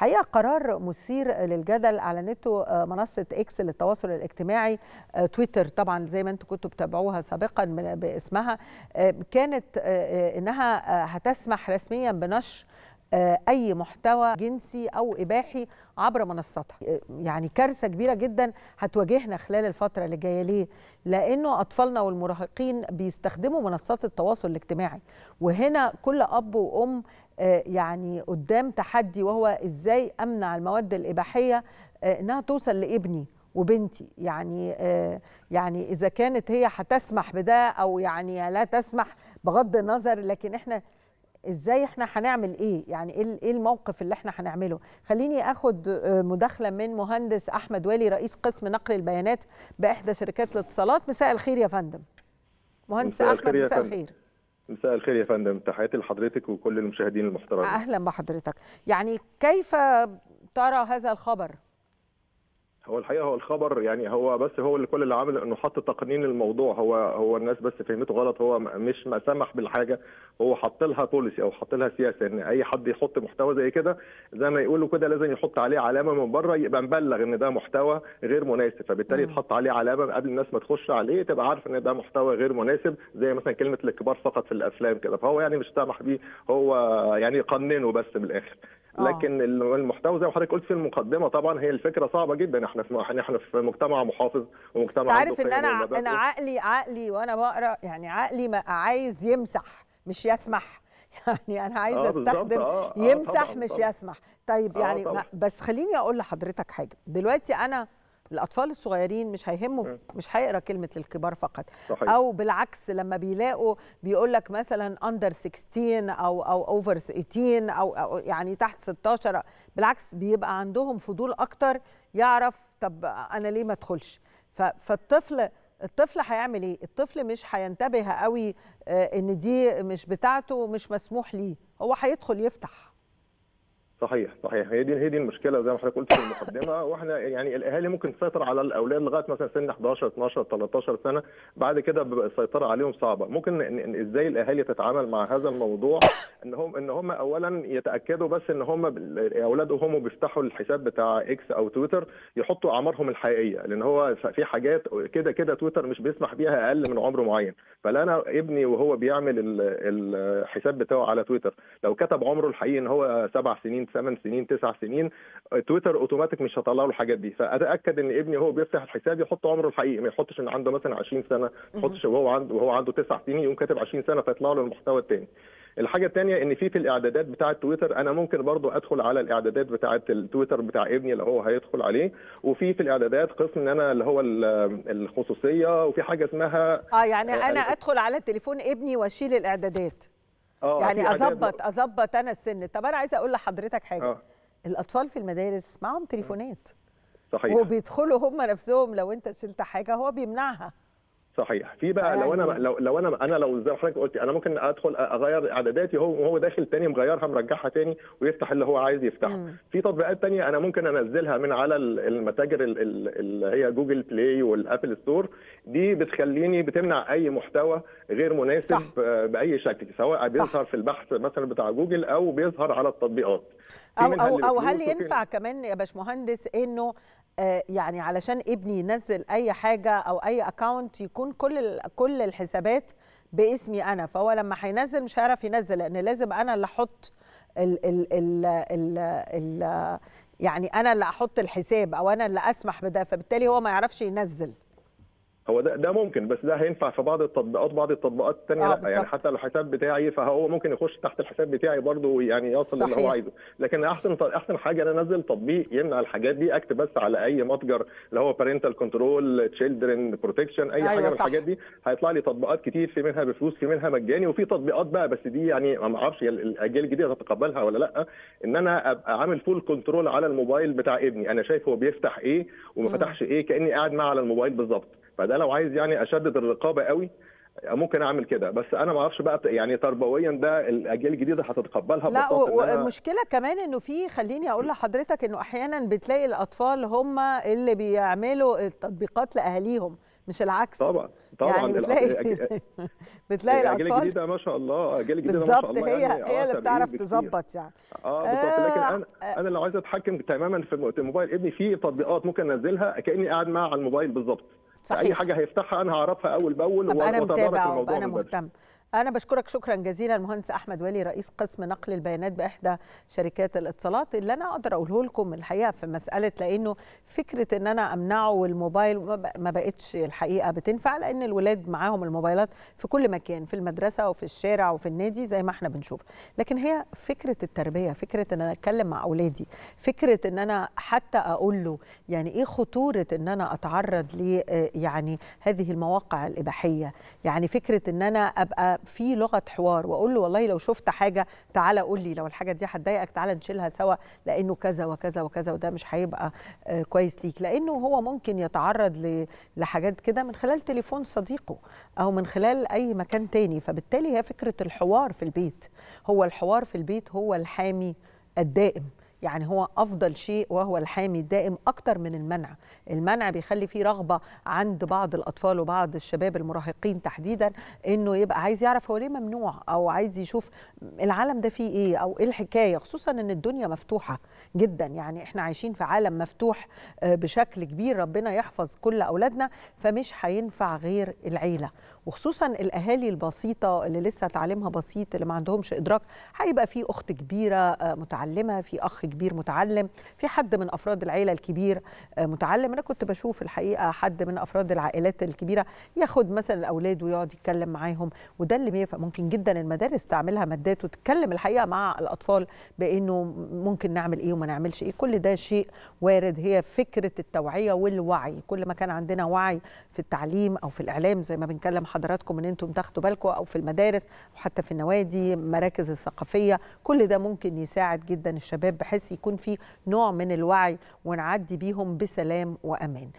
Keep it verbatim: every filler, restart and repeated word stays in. حقيقة قرار مثير للجدل أعلنته منصة إكس للتواصل الاجتماعي، تويتر طبعا زي ما انتم كنتوا بتابعوها سابقا باسمها، كانت انها هتسمح رسميا بنشر أي محتوى جنسي أو إباحي عبر منصتها. يعني كارثة كبيرة جدا هتواجهنا خلال الفترة اللي جاية. ليه؟ لأنه أطفالنا والمراهقين بيستخدموا منصات التواصل الاجتماعي، وهنا كل أب وأم يعني قدام تحدي، وهو إزاي أمنع المواد الإباحية إنها توصل لابني وبنتي. يعني يعني إذا كانت هي هتسمح بده أو يعني لا تسمح بغض النظر، لكن إحنا ازاي احنا هنعمل ايه؟ يعني ايه الموقف اللي احنا هنعمله؟ خليني اخد مداخله من مهندس احمد والي رئيس قسم نقل البيانات باحدى شركات الاتصالات. مساء الخير يا فندم. مهندس احمد، مساء الخير. مساء الخير يا فندم، تحياتي لحضرتك وكل المشاهدين المحترمين. اهلا بحضرتك. يعني كيف ترى هذا الخبر؟ هو الحقيقه هو الخبر يعني هو بس هو اللي كل اللي عامل انه حط تقنين الموضوع. هو هو الناس بس فهمته غلط. هو مش ما سمح بالحاجه، هو حط لها بوليسي او حط لها سياسه ان اي حد يحط محتوى زي كده زي ما يقولوا كده لازم يحط عليه علامه من بره، يبقى مبلغ ان ده محتوى غير مناسب، فبالتالي يتحط عليه علامه قبل الناس ما تخش عليه تبقى عارف ان ده محتوى غير مناسب، زي مثلا كلمه للكبار فقط في الافلام كده. فهو يعني مش سامح بيه، هو يعني قننه بس بالاخر. لكن المحتوى زي ما حضرتك قلت في المقدمه طبعا هي الفكره صعبه جدا. احنا في احنا في مجتمع محافظ ومجتمع تعرف ان انا انا عقلي عقلي وانا بقرا يعني عقلي ما عايز يمسح مش يسمح. يعني انا عايز استخدم آه آه يمسح طبعاً مش طبعاً يسمح. طيب آه يعني طبعاً. بس خليني اقول لحضرتك حاجه دلوقتي. انا الاطفال الصغيرين مش هيهمه، مش هيقرا كلمه للكبار فقط. صحيح. او بالعكس لما بيلاقوا بيقول لك مثلا اندر ستاشر او او اوفر تمنتاشر أو, او يعني تحت ستاشر، بالعكس بيبقى عندهم فضول اكتر يعرف طب انا ليه ما ادخلش. فالطفل الطفل هيعمل ايه؟ الطفل مش هينتبه قوي ان دي مش بتاعته، مش مسموح ليه، هو هيدخل يفتح. صحيح صحيح، هي دي هي دي المشكله زي ما حضرتك قلت في المقدمه. واحنا يعني الاهالي ممكن تسيطر على الاولاد لغايه مثلا سن حداشر اتناشر تلتاشر سنه، بعد كده السيطره عليهم صعبه. ممكن ازاي الاهالي تتعامل مع هذا الموضوع؟ ان هم ان هم اولا يتاكدوا بس ان هم اولادهم بيفتحوا الحساب بتاع اكس او تويتر يحطوا اعمارهم الحقيقيه، لان هو في حاجات كده كده تويتر مش بيسمح بيها اقل من عمر معين. فلا انا ابني وهو بيعمل الحساب بتاعه على تويتر لو كتب عمره الحقيقي ان هو سبع سنين ثمان سنين تسع سنين، تويتر اوتوماتيك مش هطلع له الحاجات دي. فاتاكد ان ابني وهو بيفتح الحساب يحط عمره الحقيقي، ما يحطش ان عنده مثلا عشرين سنه، ما يحطش وهو عنده وهو عنده تسع سنين يقوم كاتب عشرين سنه فيطلع له المحتوى الثاني. الحاجه الثانيه ان في في الاعدادات بتاعه تويتر انا ممكن برضو ادخل على الاعدادات بتاعه التويتر بتاع ابني اللي هو هيدخل عليه، وفي في الاعدادات قسم ان انا اللي هو الخصوصيه، وفي حاجه اسمها اه يعني انا ادخل على تليفون ابني واشيل الاعدادات. يعني اظبط اظبط انا السن. طب انا عايزه اقول لحضرتك حاجه. أوه. الاطفال في المدارس معاهم تليفونات. صحيح. وبيدخلوا هم نفسهم، لو انت شلت حاجه هو بيمنعها. صحيح. في بقى لو انا لو لو انا انا لو زي ما حضرتك قلت انا ممكن ادخل اغير اعداداتي هو وهو داخل تاني مغيرها مرجعها تاني ويفتح اللي هو عايز يفتحه. مم. في تطبيقات تانية انا ممكن انزلها من على المتاجر اللي هي جوجل بلاي والابل ستور، دي بتخليني بتمنع اي محتوى غير مناسب. صح. باي شكل، سواء بيظهر في البحث مثلا بتاع جوجل او بيظهر على التطبيقات. او او, أو هل ينفع كمان يا باشمهندس انه يعني علشان ابني ينزل اي حاجه او اي اكونت يكون كل كل الحسابات باسمي انا، فهو لما هينزل مش هيعرف ينزل لان لازم انا اللي احط ال ال ال ال ال يعني انا اللي احط الحساب او انا اللي اسمح بده، فبالتالي هو ما يعرفش ينزل. هو ده ده ممكن، بس ده هينفع في بعض التطبيقات، بعض التطبيقات الثانيه لا. يعني حتى لو الحساب بتاعي فهو ممكن يخش تحت الحساب بتاعي برضه يعني يوصل اللي هو عايزه. لكن احسن احسن حاجه انا انزل تطبيق يمنع الحاجات دي، اكتب بس على اي متجر اللي هو Parental Control Children Protection اي حاجه. أيوة من الحاجات دي هيطلع لي تطبيقات كتير، في منها بفلوس في منها مجاني، وفي تطبيقات بقى بس دي يعني ما اعرفش الاجيال الجديده هتتقبلها ولا لا، ان انا ابقى عامل فول كنترول على الموبايل بتاع ابني، انا شايف هو بيفتح ايه وما فتحش ايه، كاني قاعد معاه على الموبايل بالظبط. فده لو عايز يعني اشدد الرقابه قوي ممكن اعمل كده، بس انا ما اعرفش بقى يعني تربويا ده الاجيال الجديده هتتقبلها لا. والمشكله كمان انه في، خليني اقول لحضرتك انه احيانا بتلاقي الاطفال هم اللي بيعملوا التطبيقات لاهاليهم مش العكس. طبعا طبعا يعني بتلاقي بتلاقي الاجيال الجديده ما شاء الله اجيال جديده ما شاء الله هي يعني هي اللي بتعرف تظبط يعني اه بالظبط. لكن انا انا لو عايز اتحكم تماما في الموبايل ابني في تطبيقات ممكن انزلها كاني قاعد معاه على الموبايل بالظبط. صحيح. اي حاجه هيفتحها انا هعرفها اول باول واتابع الموضوع. انا مهتم. أنا بشكرك شكرا جزيلا المهندس أحمد والي رئيس قسم نقل البيانات بإحدى شركات الاتصالات. اللي أنا أقدر أقوله لكم الحقيقة في مسألة، لأنه فكرة إن أنا أمنعه الموبايل ما بقتش الحقيقة بتنفع، لأن الولاد معاهم الموبايلات في كل مكان، في المدرسة وفي الشارع وفي النادي زي ما إحنا بنشوف. لكن هي فكرة التربية، فكرة إن أنا أتكلم مع أولادي، فكرة إن أنا حتى أقول له يعني إيه خطورة إن أنا أتعرض ل يعني هذه المواقع الإباحية، يعني فكرة إن أنا أبقى في لغه حوار واقول له والله لو شفت حاجه تعالى قول لي، لو الحاجه دي هتضايقك تعالى نشيلها سوا لانه كذا وكذا وكذا وده مش هيبقى كويس ليك، لانه هو ممكن يتعرض لحاجات كده من خلال تليفون صديقه او من خلال اي مكان تاني. فبالتالي هي فكره الحوار في البيت، هو الحوار في البيت هو الحامي الدائم، يعني هو أفضل شيء وهو الحامي الدائم أكتر من المنع. المنع بيخلي فيه رغبة عند بعض الأطفال وبعض الشباب المراهقين تحديدا إنه يبقى عايز يعرف هو ليه ممنوع، أو عايز يشوف العالم ده فيه إيه أو إيه الحكاية، خصوصا إن الدنيا مفتوحة جدا. يعني إحنا عايشين في عالم مفتوح بشكل كبير، ربنا يحفظ كل أولادنا، فمش هينفع غير العيلة، وخصوصا الاهالي البسيطه اللي لسه تعليمها بسيط، اللي ما عندهمش ادراك. هيبقى في اخت كبيره متعلمه، في اخ كبير متعلم، في حد من افراد العيله الكبير متعلم. انا كنت بشوف الحقيقه حد من افراد العائلات الكبيره ياخد مثلا الاولاد ويقعد يتكلم معاهم، وده اللي ممكن جدا المدارس تعملها مادات وتتكلم الحقيقه مع الاطفال بانه ممكن نعمل ايه وما نعملش ايه. كل ده شيء وارد، هي فكره التوعيه والوعي. كل ما كان عندنا وعي في التعليم او في الاعلام زي ما بنتكلم حضراتكم ان انتم تاخدوا بالكم، او في المدارس وحتى في النوادي، المراكز الثقافيه، كل ده ممكن يساعد جدا الشباب بحيث يكون في نوع من الوعي ونعدي بيهم بسلام وامان.